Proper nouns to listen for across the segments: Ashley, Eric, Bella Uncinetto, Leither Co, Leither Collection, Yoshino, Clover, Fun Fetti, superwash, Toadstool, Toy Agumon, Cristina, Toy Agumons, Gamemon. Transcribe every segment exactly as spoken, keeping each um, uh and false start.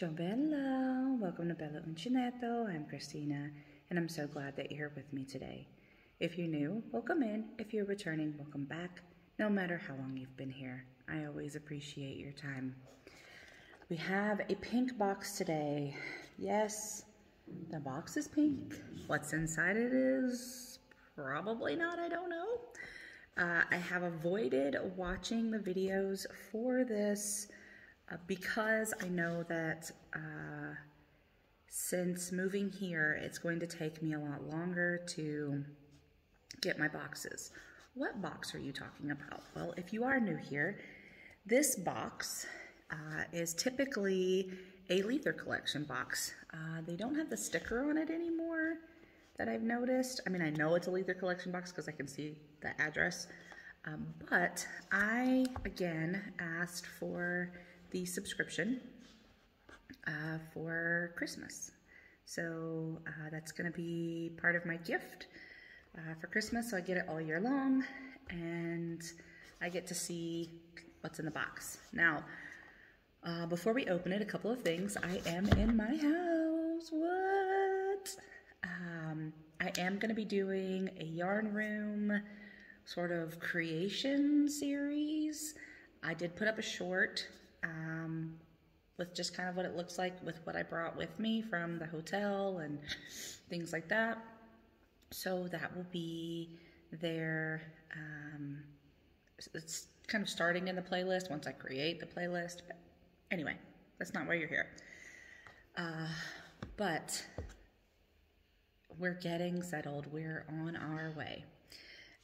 Ciao Bella! Welcome to Bella Uncinetto. I'm Cristina, and I'm so glad that you're here with me today. If you're new, welcome in. If you're returning, welcome back. No matter how long you've been here, I always appreciate your time. We have a pink box today. Yes, the box is pink. What's inside it is probably not, I don't know. Uh, I have avoided watching the videos for this uh, because I know that uh, since moving here, it's going to take me a lot longer to get my boxes. What box are you talking about? Well, if you are new here, this box uh, is typically a Leither collection box. Uh, they don't have the sticker on it anymore that I've noticed. I mean, I know it's a Leither collection box because I can see the address, um, but I, again, asked for the subscription uh, for Christmas. So uh, that's gonna be part of my gift Uh, for Christmas, so I get it all year long, and I get to see what's in the box. Now, uh, before we open it, a couple of things. I am in my house. What? Um, I am going to be doing a yarn room sort of creation series. I did put up a short um, with just kind of what it looks like with what I brought with me from the hotel and things like that. So that will be there. Um, it's kind of starting in the playlist once I create the playlist. But anyway, that's not why you're here. Uh, but we're getting settled. We're on our way.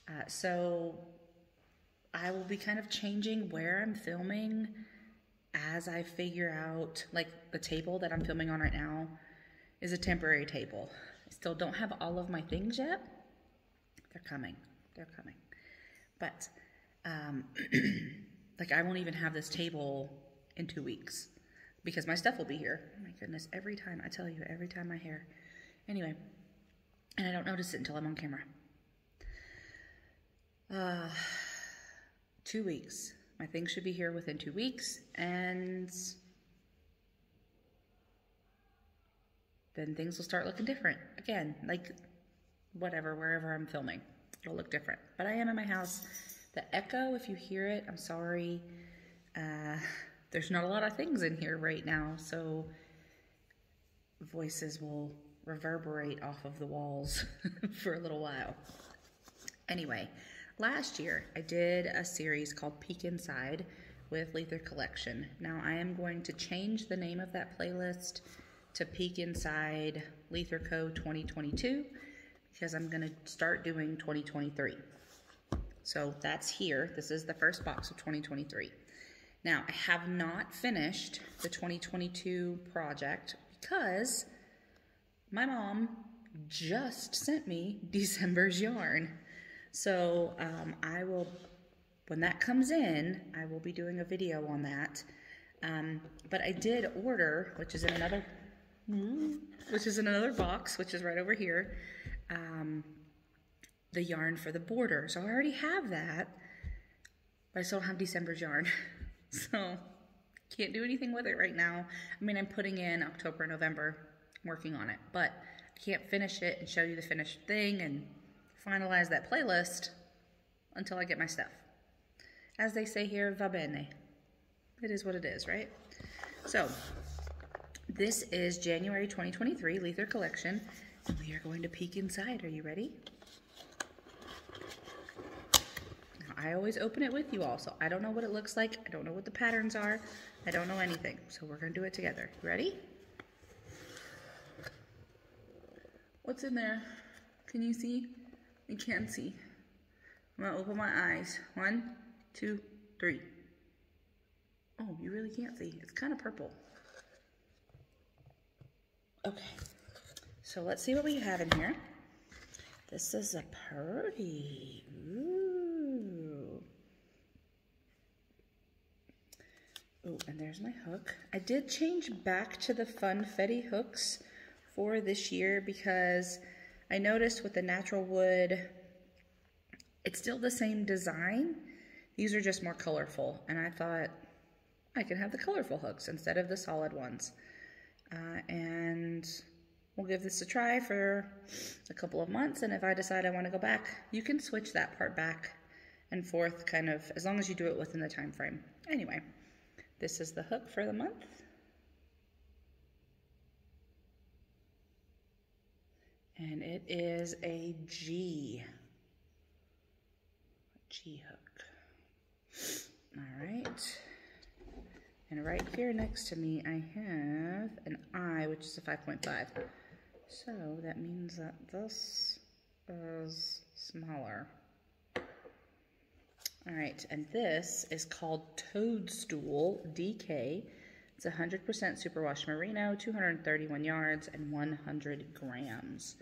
Uh, so I will be kind of changing where I'm filming as I figure out, like the table that I'm filming on right now is a temporary table. I still don't have all of my things yet. They're coming. They're coming. But, um, like, I won't even have this table in two weeks because my stuff will be here. Oh, my goodness. Every time. I tell you, every time I hear. Anyway, and I don't notice it until I'm on camera. Uh, two weeks. My things should be here within two weeks. And then things will start looking different. Again, like whatever, wherever I'm filming, it'll look different. But I am in my house. The echo, if you hear it, I'm sorry. Uh, there's not a lot of things in here right now, so voices will reverberate off of the walls for a little while. Anyway, last year I did a series called Peek Inside with Leither Collection. Now I am going to change the name of that playlist to Peek Inside Leither Co twenty twenty-two because I'm gonna start doing twenty twenty-three. So that's here. This is the first box of twenty twenty-three. Now I have not finished the twenty twenty-two project because my mom just sent me December's yarn. So um, I will, when that comes in, I will be doing a video on that. Um, but I did order, which is in another which is in another box, which is right over here, um, the yarn for the border. So I already have that, but I still don't have December's yarn. So can't do anything with it right now. I mean, I'm putting in October and November, working on it, but I can't finish it and show you the finished thing and finalize that playlist until I get my stuff. As they say here, va bene. It is what it is, right? So this is January twenty twenty-three Leither Collection, and we are going to peek inside. Are you ready? Now, I always open it with you all, so I don't know what it looks like. I don't know what the patterns are. I don't know anything, so we're going to do it together. You ready? What's in there? Can you see? You can't see. I'm going to open my eyes. One, two, three. Oh, you really can't see. It's kind of purple. Okay, so let's see what we have in here. This is a purdy. Ooh. Ooh, and there's my hook. I did change back to the Fun Fetti hooks for this year because I noticed with the natural wood, it's still the same design. These are just more colorful, and I thought I could have the colorful hooks instead of the solid ones. uh, and we'll give this a try for a couple of months, and if I decide I want to go back, you can switch that part back and forth, kind of, as long as you do it within the time frame. Anyway, this is the hook for the month. And it is a G, G hook. All right. And right here next to me, I have an I, which is a five point five. So that means that this is smaller. All right, and this is called Toadstool D K. It's one hundred percent superwash merino, two hundred thirty-one yards, and one hundred grams.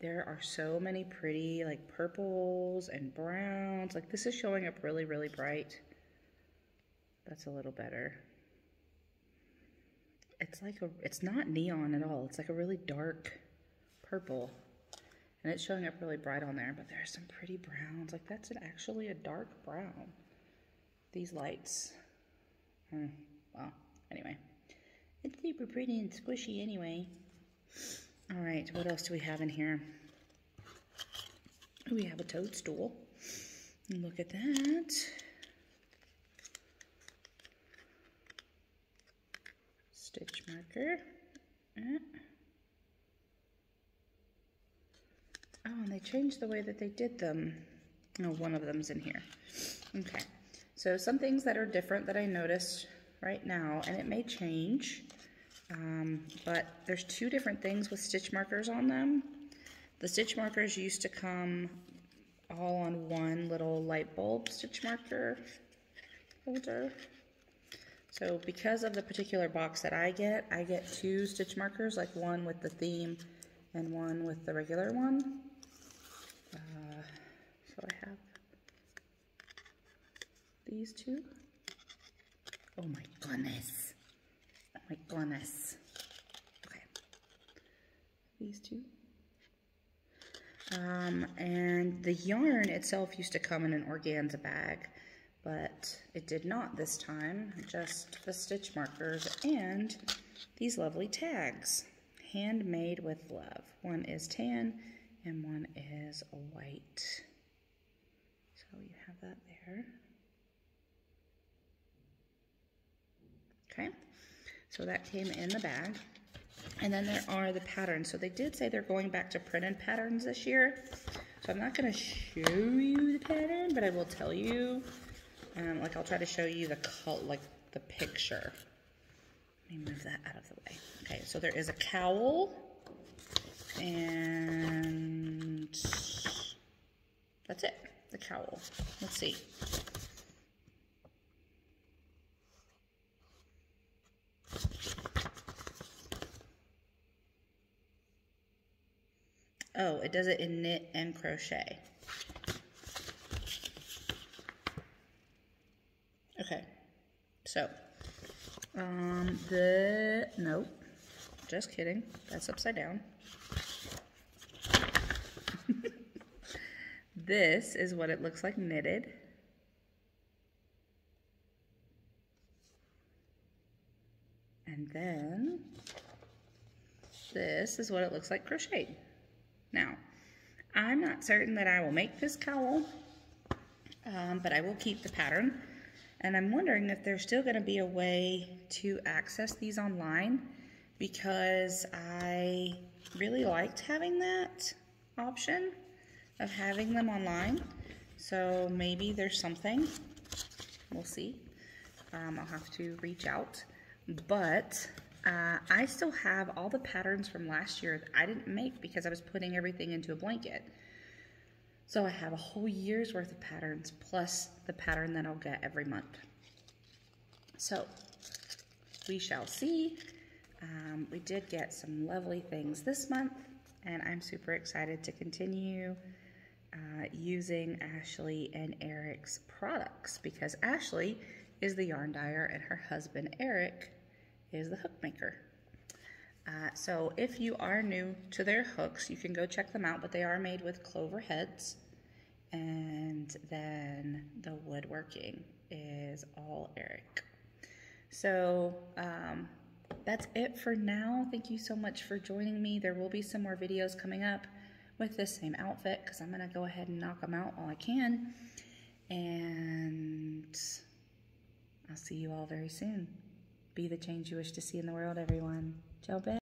There are so many pretty, like, purples and browns. Like, this is showing up really, really bright. That's a little better. It's like a, it's not neon at all. It's like a really dark purple. And it's showing up really bright on there, but there's some pretty browns. Like, that's an, actually a dark brown. These lights. Hmm. Well, anyway. It's super pretty and squishy anyway. All right, what else do we have in here? We have a toadstool. Look at that. Stitch marker. Oh, and they changed the way that they did them. No, one of them's in here. Okay, so some things that are different that I noticed right now, and it may change, um, but there's two different things with stitch markers on them. The stitch markers used to come all on one little light bulb stitch marker holder. So because of the particular box that I get, I get two stitch markers, like one with the theme and one with the regular one. Uh, so I have these two. Oh my goodness. Oh my goodness. Okay. These two. Um, and the yarn itself used to come in an organza bag, but it did not this time, just the stitch markers and these lovely tags. Handmade with love. One is tan and one is white. So you have that there. Okay, so that came in the bag. And then there are the patterns. So they did say they're going back to printed patterns this year. So I'm not gonna show you the pattern, but I will tell you. Um, like, I'll try to show you the col- like the picture. Let me move that out of the way. Okay, so there is a cowl, and that's it, the cowl. Let's see. Oh, it does it in knit and crochet. Okay, so, um, the, no, just kidding, that's upside down. This is what it looks like knitted. And then, this is what it looks like crocheted. Now, I'm not certain that I will make this cowl, um, but I will keep the pattern. And I'm wondering if there's still going to be a way to access these online, because I really liked having that option of having them online. So maybe there's something. We'll see. Um, I'll have to reach out. But uh, I still have all the patterns from last year that I didn't make because I was putting everything into a blanket. So I have a whole year's worth of patterns, plus the pattern that I'll get every month. So we shall see. Um, we did get some lovely things this month, and I'm super excited to continue uh, using Ashley and Eric's products, because Ashley is the yarn dyer and her husband Eric is the hook maker. Uh, so if you are new to their hooks, you can go check them out, but they are made with clover heads, and then the woodworking is all Eric. So um, that's it for now. Thank you so much for joining me. There will be some more videos coming up with this same outfit because I'm going to go ahead and knock them out while I can. And I'll see you all very soon. Be the change you wish to see in the world, everyone. Ciao, babe.